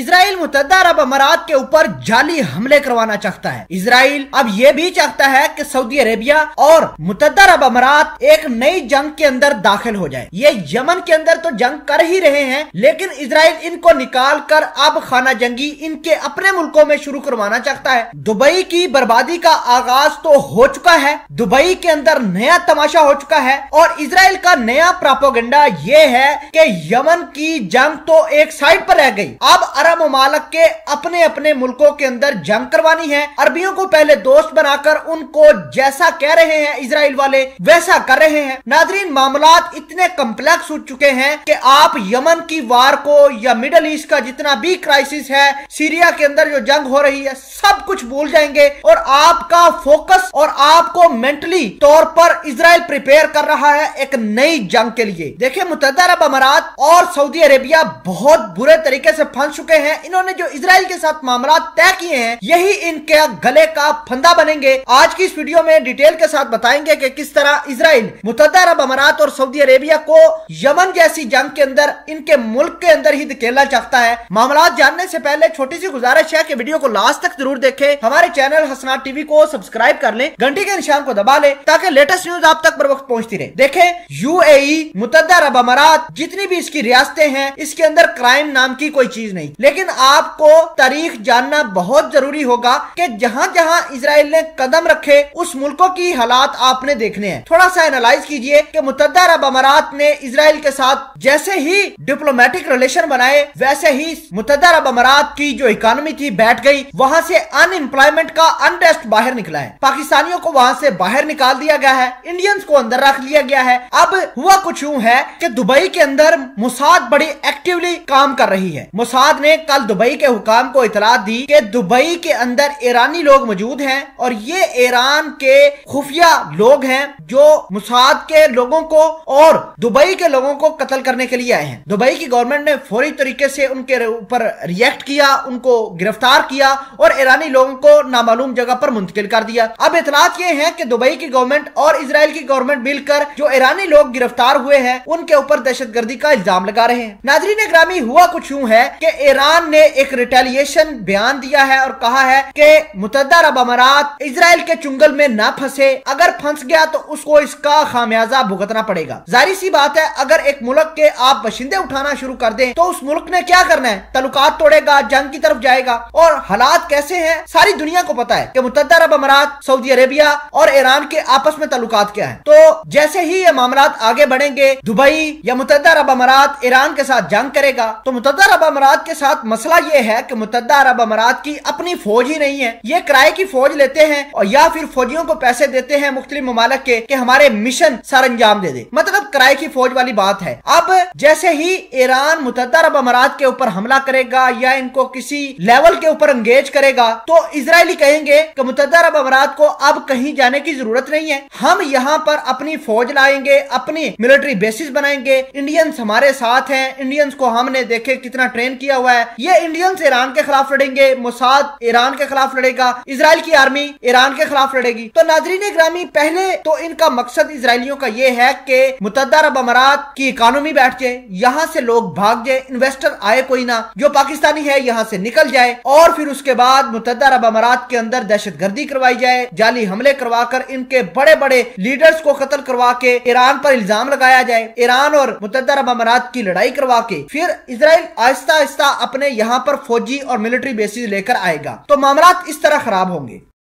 Israel मुत्तहदा अरब अमारात के ऊपर जाली हमले करवाना चाहता है। इसराइल अब ये भी चाहता है कि सऊदी अरेबिया और मुत्तहदा अरब अमारात एक नई जंग के अंदर दाखिल हो जाए। ये यमन के अंदर तो जंग कर ही रहे हैं, लेकिन इसराइल इनको निकाल कर अब खाना जंगी इनके अपने मुल्कों में शुरू करवाना चाहता है। दुबई की बर्बादी का आगाज तो हो चुका है, दुबई के अंदर नया तमाशा हो चुका है और इसराइल का नया प्रोपेगेंडा ये है कि यमन की जंग तो एक साइड पर रह गई, अब अरब मुमालक के अपने अपने मुल्कों के अंदर जंग करवानी है। अरबियों को पहले दोस्त बनाकर उनको जैसा कह रहे हैं इसराइल वाले वैसा कर रहे हैं। नाजरीन, मामलात इतने कम्प्लेक्स हो चुके हैं कि आप यमन की वार को या मिडल ईस्ट का जितना भी क्राइसिस है, सीरिया के अंदर जो जंग हो रही है, सब कुछ भूल जाएंगे और आपका फोकस और आपको मेंटली तौर पर इसराइल प्रिपेयर कर रहा है एक नई जंग के लिए। देखिये, मुत्तहदा अरब अमारात और सऊदी अरेबिया बहुत बुरे तरीके से फंस चुके हैं। इन्होंने जो इसराइल के साथ मामला तय किए हैं यही इनके गले का फंदा बनेंगे। आज की इस वीडियो में डिटेल के साथ बताएंगे कि किस तरह इसराइल मुत्तहदा अरब अमारात और सऊदी अरेबिया को यमन जैसी जंग के अंदर इनके मुल्क के अंदर ही धकेलना चाहता है। मामला जानने से पहले छोटी सी गुजारिश है कि वीडियो को लास्ट तक जरूर देखें, हमारे चैनल हसनात टीवी को सब्सक्राइब कर लें, घंटी के निशान को दबा लें ताकि लेटेस्ट न्यूज आप तक बर वक्त पहुंचती रहे। देखें, यूएई, मुत्तहदा अरब अमारात, जितनी भी इसकी रियासतें हैं इसके अंदर क्राइम नाम की कोई चीज नहीं, लेकिन आपको तारीख जानना बहुत जरूरी होगा कि जहाँ जहाँ इसराइल ने कदम रखे उस मुल्कों की हालात आपने देखने हैं। थोड़ा सा एनालाइज कीजिए कि मुत्तहदा अरब अमारात ने इसराइल के साथ जैसे ही डिप्लोमेटिक रिलेशन बनाए वैसे ही मुत्तहदा अरब अमारात की जो इकोनॉमी थी बैठ गई, वहाँ से अनएम्प्लॉयमेंट का अनरेस्ट बाहर निकला है, पाकिस्तानियों को वहाँ से बाहर निकाल दिया गया है, इंडियंस को अंदर रख लिया गया है। अब हुआ कुछ यूँ है कि दुबई के अंदर मुसाद बड़ी एक्टिवली काम कर रही है। मुसाद ने कल दुबई के हुकाम को इतला दी कि दुबई के अंदर ईरानी लोग मौजूद हैं और ये ईरान के खुफिया लोग हैं जो मुसाद के लोगों को और दुबई के लोगों को कत्ल करने के लिए आए हैं। दुबई की गवर्नमेंट ने फौरी तरीके से उनके ऊपर रिएक्ट किया, उनको गिरफ्तार किया और ईरानी लोगों को नामालूम जगह पर मुंतकिल कर दिया। अब इतलात ये है कि दुबई की गवर्नमेंट और इसराइल की गवर्नमेंट मिलकर जो ईरानी लोग गिरफ्तार हुए हैं उनके ऊपर दहशतगर्दी का इल्जाम लगा रहे हैं। नाजरीन ग्रामी, हुआ कुछ यूँ है कि ईरान ने एक रिटेलिएशन बयान दिया है और कहा है कि मुत्तहदा अरब अमारात इसराइल के चुंगल में ना फंसे, अगर फंस गया तो उसको इसका खामियाजा भुगतना पड़ेगा। जाहिर सी बात है, अगर एक मुल्क के आप बशिंदे उठाना शुरू कर दें तो उस मुल्क ने क्या करना है, तलुकात तोड़ेगा, जंग की तरफ जाएगा। और हालात कैसे हैं सारी दुनिया को पता है कि मुत्तहदा अरब अमारात, सऊदी अरेबिया और ईरान के आपस में तलुकात क्या है। तो जैसे ही ये मामलात आगे बढ़ेंगे, दुबई या मुत्तहदा अरब अमारात ईरान के साथ जंग करेगा। तो मुत्तहदा अरब अमारात के साथ मसला ये है कि मुत्तहदा अरब अमारात की अपनी फौज ही नहीं है, ये किराए की फौज लेते हैं और या फिर फौजियों को पैसे देते हैं मुख्तलिफ ममालिक के कि हमारे मिशन सर अंजाम दे दे, मतलब किराए की फौज वाली बात है। अब जैसे ही ईरान मुत्तहदा अरब अमारात के ऊपर हमला करेगा या इनको किसी लेवल के ऊपर एंगेज करेगा तो इसराइली कहेंगे कि मुत्तहदा अरब अमारात को अब कहीं जाने की जरूरत नहीं है, हम यहाँ पर अपनी फौज लाएंगे, अपनी मिलिट्री बेसिस बनाएंगे, इंडियंस हमारे साथ हैं, इंडियंस को हमने देखे कितना ट्रेन किया हुआ है, ये इंडियंस ईरान के खिलाफ लड़ेंगे, मोसाद ईरान के खिलाफ लड़ेगा, इसराइल की आर्मी ईरान के खिलाफ लड़ेगी। तो नाजरीन ग्रामी, पहले तो इनका मकसद इसराइलियों का ये है कि मुत्तहदा अरब अमारात की इकोनॉमी बैठ जाए, यहाँ से लोग भाग जाए, इन्वेस्टर आए कोई ना, जो पाकिस्तानी है यहाँ से निकल जाए और फिर उसके बाद मुत्तहदा अरब अमारात के अंदर दहशतगर्दी करवाई जाए, जाली हमले करवा कर इनके बड़े बड़े लीडर्स को कत्ल करवा के ईरान पर इल्जाम लगाया जाए, ईरान और मुत्तहदा अरब अमारात की लड़ाई करवा के फिर इसराइल आहिस्ता आहिस्ता अपने यहाँ पर फौजी और मिलिट्री बेसिस लेकर आएगा। तो मामलात इस तरह खराब होंगे।